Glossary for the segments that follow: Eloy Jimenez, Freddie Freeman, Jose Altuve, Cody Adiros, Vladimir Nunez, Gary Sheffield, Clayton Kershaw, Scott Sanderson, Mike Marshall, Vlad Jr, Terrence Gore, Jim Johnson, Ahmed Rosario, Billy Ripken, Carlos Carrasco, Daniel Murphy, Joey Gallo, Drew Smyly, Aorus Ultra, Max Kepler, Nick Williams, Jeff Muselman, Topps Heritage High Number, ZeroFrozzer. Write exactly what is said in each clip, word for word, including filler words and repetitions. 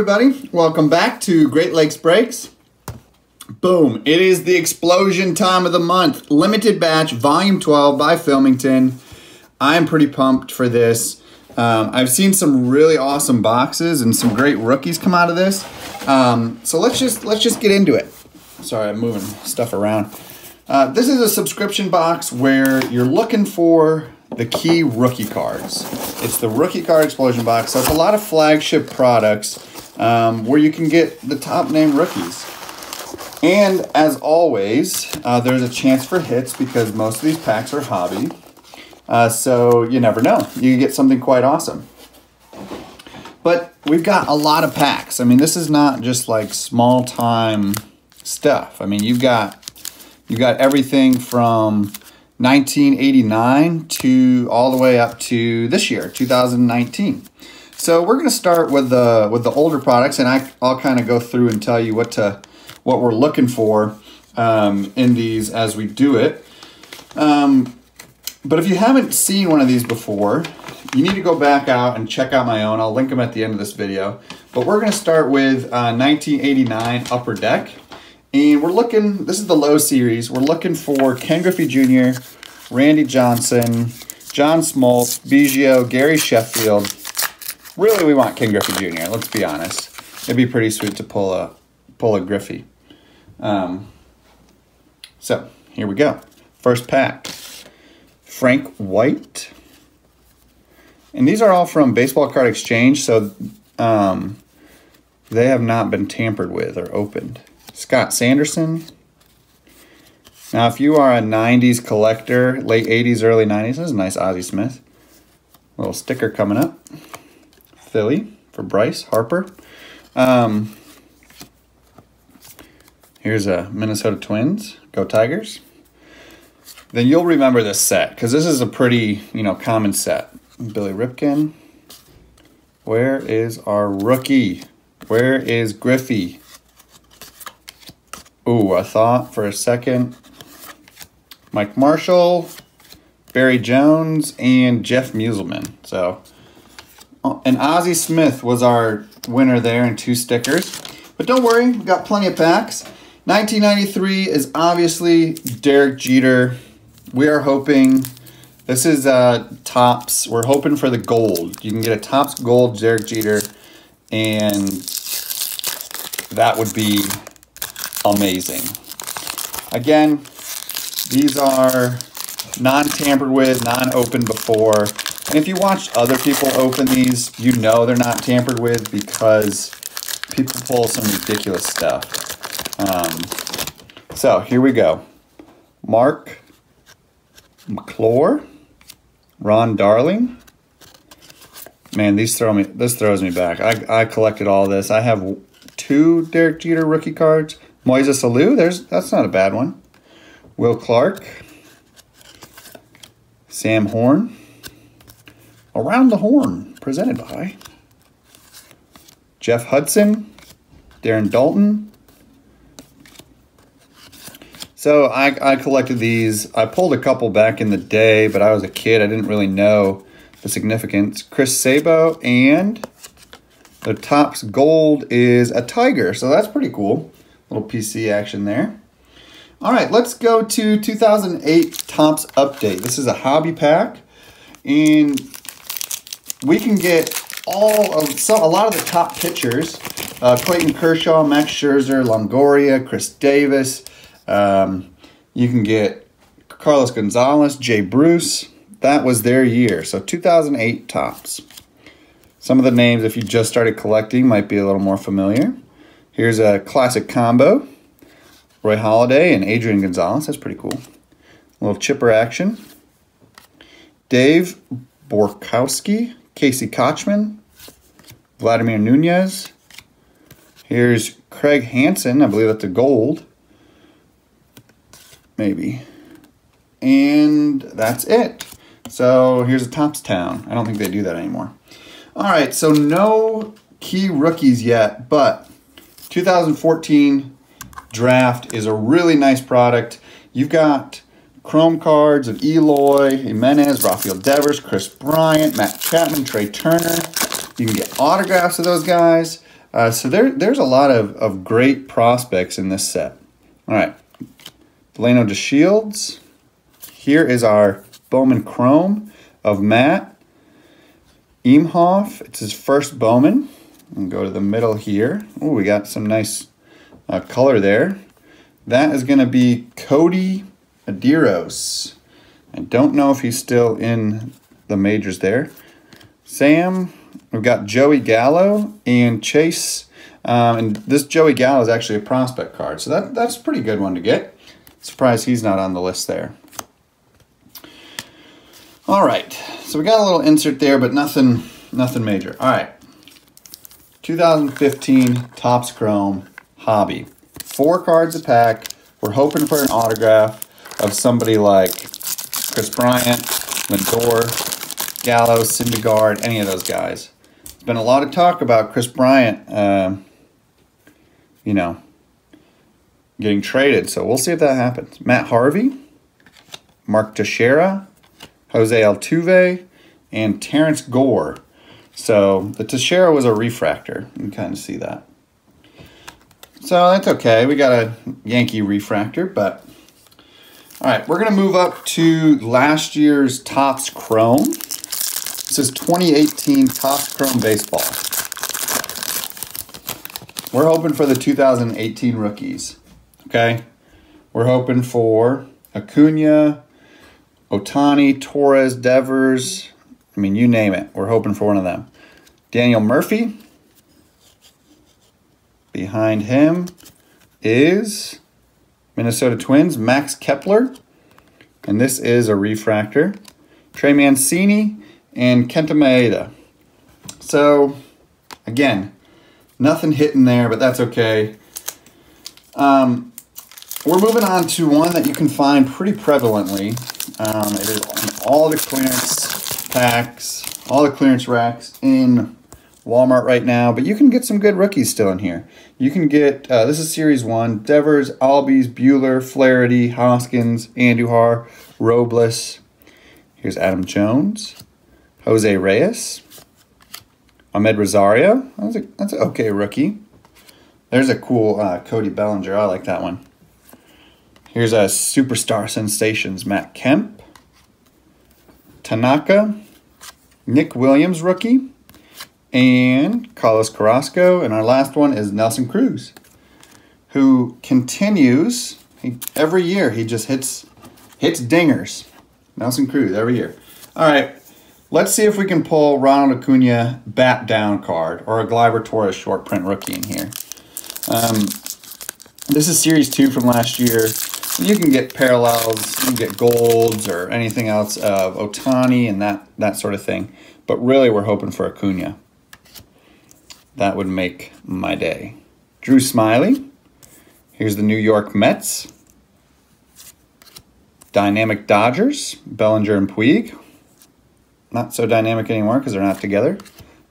everybody. Welcome back to Great Lakes Breaks. Boom. It is the explosion time of the month. Limited batch, volume twelve by Philmington. I'm pretty pumped for this. Um, I've seen some really awesome boxes and some great rookies come out of this. Um, so let's just, let's just get into it. Sorry, I'm moving stuff around. Uh, this is a subscription box where you're looking for the key rookie cards. It's the rookie card explosion box. So it's a lot of flagship products um, where you can get the top name rookies. And as always, uh, there's a chance for hits because most of these packs are hobby. Uh, so you never know. You get something quite awesome. But we've got a lot of packs. I mean, this is not just like small time stuff. I mean, you've got You got everything from nineteen eighty-nine to all the way up to this year, two thousand nineteen. So we're going to start with the with the older products, and I, I'll kind of go through and tell you what to what we're looking for um, in these as we do it. Um, but if you haven't seen one of these before, you need to go back out and check out my own. I'll link them at the end of this video. But we're going to start with uh, nineteen eighty-nine Upper Deck. And we're looking, this is the low series, we're looking for Ken Griffey Junior, Randy Johnson, John Smoltz, Biggio, Gary Sheffield. Really, we want Ken Griffey Junior, let's be honest. It'd be pretty sweet to pull a, pull a Griffey. Um, so, here we go. First pack, Frank White. And these are all from Baseball Card Exchange, so um, they have not been tampered with or opened. Scott Sanderson. Now, if you are a nineties collector, late eighties, early nineties, this is a nice Ozzie Smith. Little sticker coming up. Philly for Bryce Harper. Um, here's a Minnesota Twins. Go Tigers. Then you'll remember this set because this is a pretty, you know, common set. Billy Ripken. Where is our rookie? Where is Griffey? Ooh, I thought for a second. Mike Marshall, Barry Jones, and Jeff Muselman. So, and Ozzie Smith was our winner there in two stickers. But don't worry, we've got plenty of packs. nineteen ninety-three is obviously Derek Jeter. We are hoping, this is uh, Topps. We're hoping for the gold. You can get a Topps Gold Derek Jeter, and that would be amazing. Again, these are non-tampered with, non-opened before. And if you watch other people open these, you know they're not tampered with because people pull some ridiculous stuff. Um, so here we go. Mark McClure, Ron Darling. Man, these throw me, this throws me back. I, I collected all this. I have two Derek Jeter rookie cards. Moises Alou, there's that's not a bad one. Will Clark, Sam Horn, Around the Horn, presented by Jeff Hudson, Darren Dalton. So I, I collected these. I pulled a couple back in the day, but I was a kid. I didn't really know the significance. Chris Sabo, and the Topps Gold is a Tiger, so that's pretty cool. Little P C action there. All right, let's go to two thousand eight Topps Update. This is a hobby pack, and we can get all of some, a lot of the top pitchers: uh, Clayton Kershaw, Max Scherzer, Longoria, Chris Davis. Um, you can get Carlos Gonzalez, Jay Bruce. That was their year. So two thousand eight Topps. Some of the names, if you just started collecting, might be a little more familiar. Here's a classic combo, Roy Halladay and Adrian Gonzalez. That's pretty cool. A little chipper action. Dave Borkowski, Casey Kochman, Vladimir Nunez. Here's Craig Hansen. I believe that's the gold. Maybe. And that's it. So here's a Topps Town. I don't think they do that anymore. All right, so no key rookies yet, but two thousand fourteen draft is a really nice product. You've got chrome cards of Eloy Jimenez, Rafael Devers, Chris Bryant, Matt Chapman, Trey Turner. You can get autographs of those guys. Uh, so there, there's a lot of, of great prospects in this set. All right, Delano DeShields. Here is our Bowman Chrome of Matt Imhoff. It's his first Bowman. And go to the middle here. Oh, we got some nice uh, color there. That is going to be Cody Adiros. I don't know if he's still in the majors there. Sam, we've got Joey Gallo and Chase. Um, and this Joey Gallo is actually a prospect card, so that, that's a pretty good one to get. Surprised he's not on the list there. All right, so we got a little insert there, but nothing, nothing major. All right, two thousand fifteen Topps Chrome Hobby. Four cards a pack. We're hoping for an autograph of somebody like Chris Bryant, Lindor, Gallo, Syndergaard, any of those guys. There's been a lot of talk about Chris Bryant, uh, you know, getting traded. So we'll see if that happens. Matt Harvey, Mark Teixeira, Jose Altuve, and Terrence Gore. So the Teixeira was a refractor. You can kind of see that. So that's okay. We got a Yankee refractor, but... All right, we're going to move up to last year's Topps Chrome. This is twenty eighteen Topps Chrome Baseball. We're hoping for the two thousand eighteen rookies, okay? We're hoping for Acuna, Ohtani, Torres, Devers. I mean, you name it. We're hoping for one of them. Daniel Murphy. Behind him is Minnesota Twins, Max Kepler. And this is a refractor. Trey Mancini. And Kenta Maeda. So, again, nothing hitting there, but that's okay. Um, we're moving on to one that you can find pretty prevalently. Um, it is on all the clearance packs, all the clearance racks in Walmart right now, but you can get some good rookies still in here. You can get, uh, this is Series one, Devers, Albies, Buehler, Flaherty, Hoskins, Andujar, Robles. Here's Adam Jones. Jose Reyes, Ahmed Rosario, that was a, that's an okay rookie. There's a cool uh, Cody Bellinger, I like that one. Here's a Superstar Sensations, Matt Kemp, Tanaka, Nick Williams rookie, and Carlos Carrasco. And our last one is Nelson Cruz, who continues, he, every year he just hits, hits dingers. Nelson Cruz every year. All right. Let's see if we can pull Ronald Acuna bat down card or a Gleyber Torres short print rookie in here. Um, this is Series two from last year. You can get parallels, you can get golds or anything else of Ohtani and that, that sort of thing. But really we're hoping for Acuna. That would make my day. Drew Smyly. Here's the New York Mets. Dynamic Dodgers, Bellinger and Puig. Not so dynamic anymore because they're not together.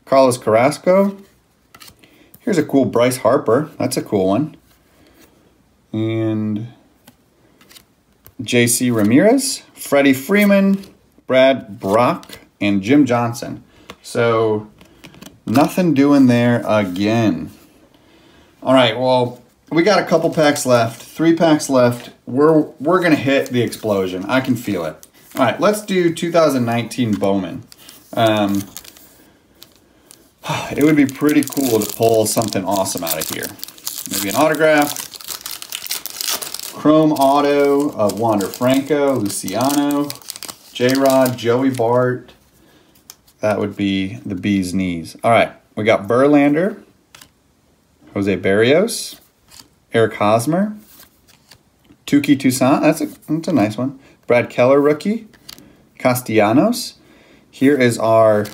Carlos Carrasco. Here's a cool Bryce Harper. That's a cool one. And J C Ramirez, Freddie Freeman, Brad Brock, and Jim Johnson. So nothing doing there again. All right, well, we got a couple packs left, three packs left. We're, we're going to hit the explosion. I can feel it. All right, let's do two thousand nineteen Bowman. Um, it would be pretty cool to pull something awesome out of here. Maybe an autograph. Chrome auto of Wander Franco, Luciano, J-Rod, Joey Bart. That would be the bee's knees. All right, we got Verlander, Jose Berrios, Eric Hosmer, Tuki Toussaint. That's a, that's a nice one. Brad Keller rookie, Castellanos. Here is our,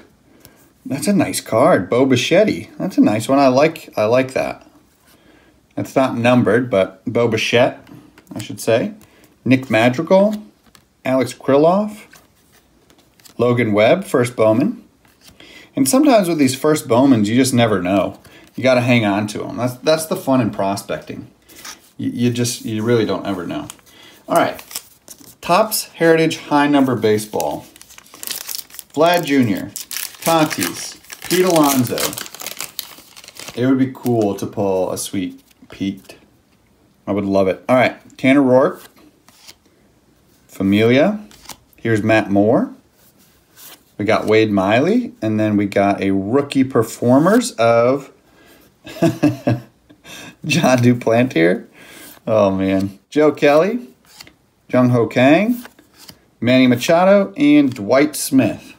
that's a nice card, Bo Bichette. That's a nice one. I like I like that. It's not numbered, but Bo Bichette, I should say. Nick Madrigal, Alex Krylov, Logan Webb, first Bowman. And sometimes with these first Bowmans, you just never know. You got to hang on to them. That's that's the fun in prospecting. You, you just you really don't ever know. All right. Topps Heritage High Number Baseball. Vlad Junior, Tatis, Pete Alonso, It would be cool to pull a sweet Pete. I would love it. All right, Tanner Roark, Familia. Here's Matt Moore. We got Wade Miley, and then we got a rookie performers of John Duplantier. Oh, man. Joe Kelly, Jung Ho Kang, Manny Machado, and Dwight Smith.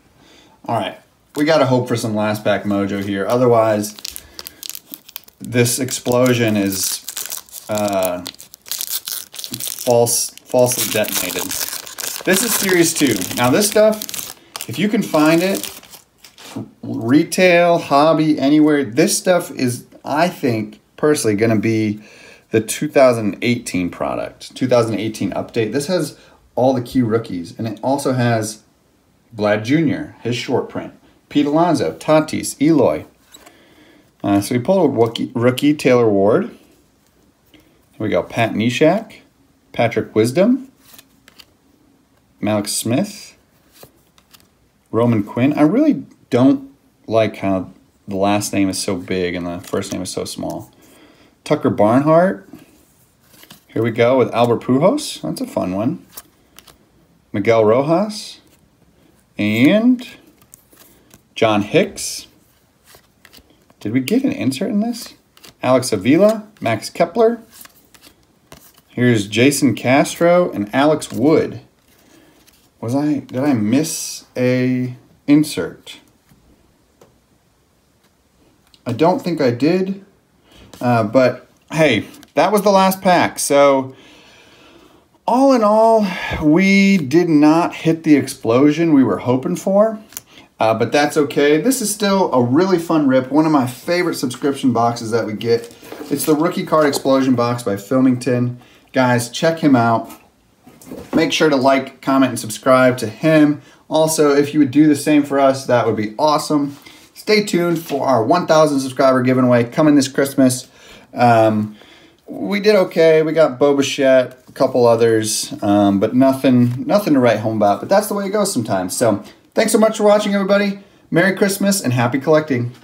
All right. We got to hope for some last pack mojo here. Otherwise, this explosion is uh, false, falsely detonated. This is Series two. Now, this stuff, if you can find it, retail, hobby, anywhere, this stuff is, I think, personally going to be the two thousand eighteen product, two thousand eighteen update. This has all the key rookies, and it also has Vlad Junior, his short print, Pete Alonso, Tatis, Eloy. Uh, so we pulled a rookie, rookie Taylor Ward. Here we go. Pat Neshek, Patrick Wisdom, Malik Smith, Roman Quinn. I really don't like how the last name is so big and the first name is so small. Tucker Barnhart. Here we go with Albert Pujols. That's a fun one. Miguel Rojas. And John Hicks. Did we get an insert in this? Alex Avila, Max Kepler. Here's Jason Castro and Alex Wood. Was I, did I miss a insert? I don't think I did, uh, but hey, that was the last pack. So all in all, we did not hit the explosion we were hoping for. Uh, but that's okay. This is still a really fun rip. One of my favorite subscription boxes that we get. It's the Rookie Card Explosion box by Philmington. Guys, check him out. Make sure to like, comment, and subscribe to him. Also, if you would do the same for us, that would be awesome. Stay tuned for our one thousand subscriber giveaway coming this Christmas. Um, we did okay. We got Bo Bichette, a couple others, um, but nothing, nothing to write home about. But that's the way it goes sometimes. So thanks so much for watching, everybody. Merry Christmas and happy collecting.